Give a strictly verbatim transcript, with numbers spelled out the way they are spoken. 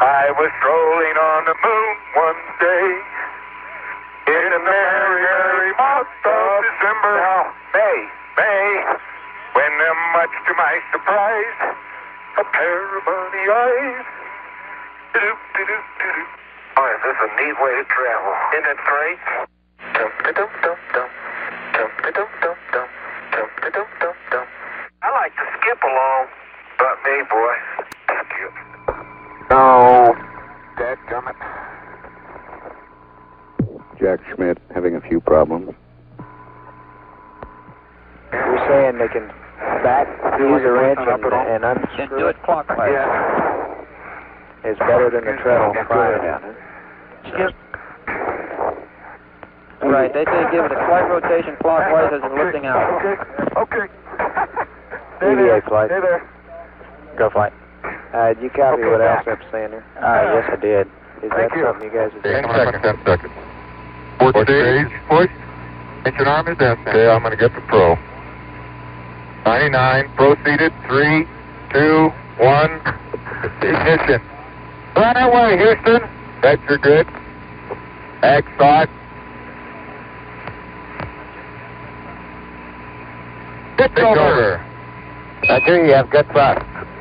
I was strolling on the moon one day in the merry, merry month of December, no, May, May, when uh, much to my surprise, a pair of bunny eyes. Do-do, do-do, do-do. Boy, this is a neat way to travel. Isn't it great? Dum-da-dum-dum-dum. Dum-da-dum-dum-dum. Dum-da-dum-dum-dum. I like to skip along. Not me, boy. Skip. Oh, dadgummit. Jack Schmidt having a few problems. You're saying they can back these around and, and unscrew? Can do it clockwise. Yeah. It's better than the treadle flying down it. Skip. Right, they say give it a slight rotation clockwise as you're lifting out. Okay, okay. Stay there, stay there. Go flight. Uh, did you copy okay, what back. Alsep's saying there? Uh, yeah. Yes, I did. Is Thank that you. something you guys are doing? ten seconds. Fourth stage, push. Get your arm is down. Okay, I'm going to get the pro. ninety-nine, proceeded. three, two, one, ignition. Right away, Houston. That's your good. X thought. It's over. over. I hear you have good thoughts.